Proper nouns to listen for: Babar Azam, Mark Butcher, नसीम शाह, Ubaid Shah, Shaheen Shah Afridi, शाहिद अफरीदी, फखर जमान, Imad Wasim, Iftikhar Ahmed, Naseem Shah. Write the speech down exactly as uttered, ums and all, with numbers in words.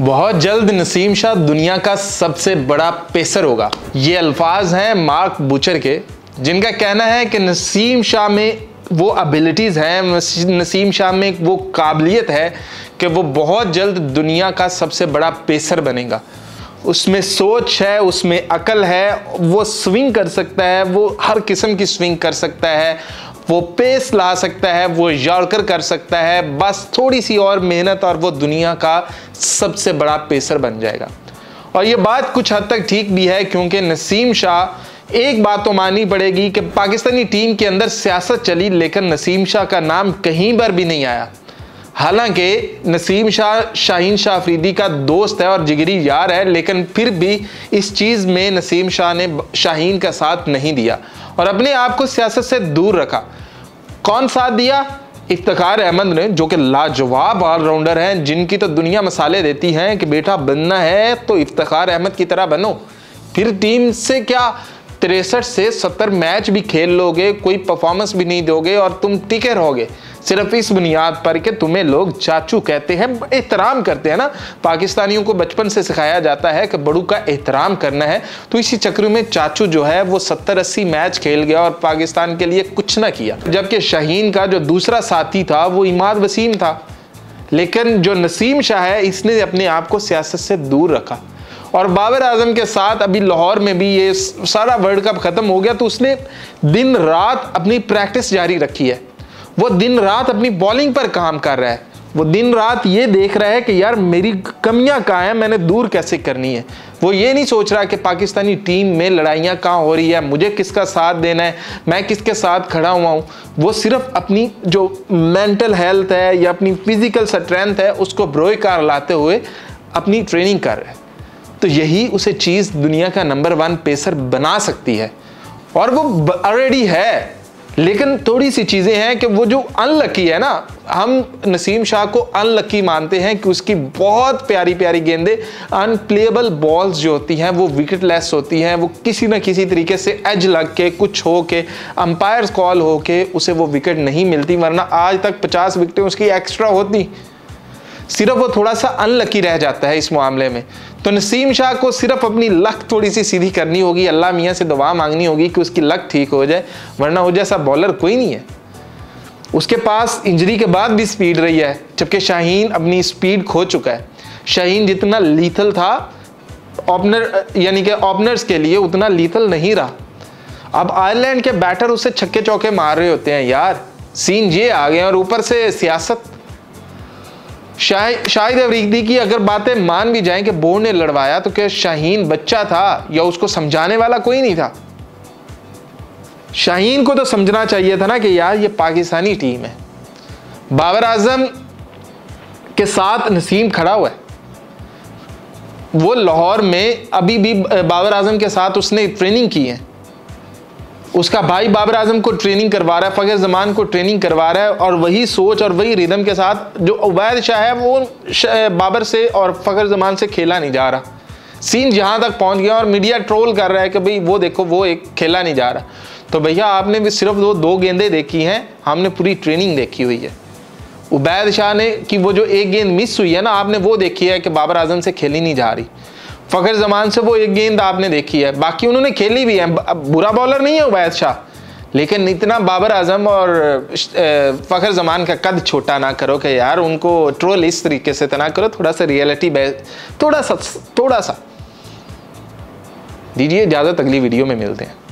बहुत जल्द नसीम शाह दुनिया का सबसे बड़ा पेसर होगा। ये अल्फाज हैं मार्क बुचर के, जिनका कहना है कि नसीम शाह में वो एबिलिटीज़ हैं, नसीम शाह में वो काबिलियत है कि वो बहुत जल्द दुनिया का सबसे बड़ा पेसर बनेगा। उसमें सोच है, उसमें अकल है, वो स्विंग कर सकता है, वो हर किस्म की स्विंग कर सकता है, वो पेस ला सकता है, वो यॉर्कर कर सकता है। बस थोड़ी सी और मेहनत और वो दुनिया का सबसे बड़ा पेसर बन जाएगा। और ये बात कुछ हद तक ठीक भी है, क्योंकि नसीम शाह, एक बात तो माननी पड़ेगी कि पाकिस्तानी टीम के अंदर सियासत चली, लेकिन नसीम शाह का नाम कहीं पर भी नहीं आया। हालांकि नसीम शाह शाहीन शाह अफरीदी का दोस्त है और जिगरी यार है, लेकिन फिर भी इस चीज़ में नसीम शाह ने शाहीन का साथ नहीं दिया और अपने आप को सियासत से दूर रखा। कौन साथ दिया? इफ्तिखार अहमद ने, जो कि लाजवाब ऑलराउंडर हैं, जिनकी तो दुनिया मसाले देती हैं कि बेटा बनना है तो इफ्तिखार अहमद की तरह बनो, फिर टीम से क्या तिरसठ से सत्तर मैच भी खेल लोगे, कोई परफॉर्मेंस भी नहीं दोगे और तुम टिके रहोगे सिर्फ इस बुनियाद पर कि तुम्हें लोग चाचू कहते हैं, एहतराम करते हैं ना। पाकिस्तानियों को बचपन से सिखाया जाता है कि बड़ू का एहतराम करना है, तो इसी चक्र में चाचू जो है वो सत्तर अस्सी मैच खेल गया और पाकिस्तान के लिए कुछ ना किया। जबकि शाहीन का जो दूसरा साथी था वो इमाद वसीम था, लेकिन जो नसीम शाह है इसने अपने आप को सियासत से दूर रखा। और बाबर आजम के साथ अभी लाहौर में भी ये सारा वर्ल्ड कप ख़त्म हो गया तो उसने दिन रात अपनी प्रैक्टिस जारी रखी है। वो दिन रात अपनी बॉलिंग पर काम कर रहा है, वो दिन रात ये देख रहा है कि यार मेरी कमियां कहाँ हैं, मैंने दूर कैसे करनी है। वो ये नहीं सोच रहा कि पाकिस्तानी टीम में लड़ाइयाँ कहाँ हो रही है, मुझे किसका साथ देना है, मैं किसके साथ खड़ा हुआ हूँ। वो सिर्फ अपनी जो मेंटल हेल्थ है या अपनी फिजिकल स्ट्रेंथ है उसको बरकरार लाते हुए अपनी ट्रेनिंग कर रहा है। तो यही उसे चीज़ दुनिया का नंबर वन पेसर बना सकती है और वो ऑलरेडी है, लेकिन थोड़ी सी चीज़ें हैं कि वो जो अनलकी है ना, हम नसीम शाह को अनलकी मानते हैं कि उसकी बहुत प्यारी प्यारी गेंदें, अनप्लेएबल बॉल्स जो होती हैं वो विकेट लेस होती हैं, वो किसी ना किसी तरीके से एज लग के, कुछ हो के, अंपायर कॉल हो के उसे वो विकेट नहीं मिलती, वरना आज तक पचास विकेटें उसकी एक्स्ट्रा होती। सिर्फ वो थोड़ा सा अनलकी रह जाता है इस मामले में। तो नसीम शाह को सिर्फ अपनी लक थोड़ी सी सीधी करनी होगी, अल्लाह मियाँ से दुआ मांगनी होगी कि उसकी लक ठीक हो जाए, वरना हो जैसा बॉलर कोई नहीं है। उसके पास इंजरी के बाद भी स्पीड रही है, जबकि शाहीन अपनी स्पीड खो चुका है। शाहीन जितना लीथल था ओपनर यानी कि ओपनर्स के लिए, उतना लीथल नहीं रहा। अब आयरलैंड के बैटर उसे छक्के चौके मार रहे होते हैं, यार सीन ये आ गए। और ऊपर से सियासत, शाह शाहिद अफरीदी की अगर बातें मान भी जाएं कि बोर्ड ने लड़वाया, तो क्या शाहीन बच्चा था या उसको समझाने वाला कोई नहीं था? शाहीन को तो समझना चाहिए था ना कि यार ये पाकिस्तानी टीम है। बाबर आजम के साथ नसीम खड़ा हुआ है, वो लाहौर में अभी भी बाबर आजम के साथ उसने ट्रेनिंग की है। उसका भाई बाबर आजम को ट्रेनिंग करवा रहा है, फखर जमान को ट्रेनिंग करवा रहा है, और वही सोच और वही रिदम के साथ जो उबैद शाह है वो बाबर से और फखर जमान से खेला नहीं जा रहा। सीन जहां तक पहुंच गया और मीडिया ट्रोल कर रहा है कि भाई वो देखो वो एक खेला नहीं जा रहा। तो भैया आपने भी सिर्फ वो दो गेंदें देखी हैं, हमने पूरी ट्रेनिंग देखी हुई है। उबैद शाह ने कि वो जो एक गेंद मिस हुई है ना, आपने वो देखी है कि बाबर आजम से खेली नहीं जा रही। फखर जमान से वो एक गेंद आपने देखी है, बाकी उन्होंने खेली भी है। बुरा बॉलर नहीं है उबैद शाह, लेकिन इतना बाबर आजम और फखर जमान का कद छोटा ना करो कि यार उनको ट्रोल इस तरीके से तो ना करो, थोड़ा सा रियलिटी बेस थोड़ा सा थोड़ा सा दीजिए। इजाज़त, अगली वीडियो में मिलते हैं।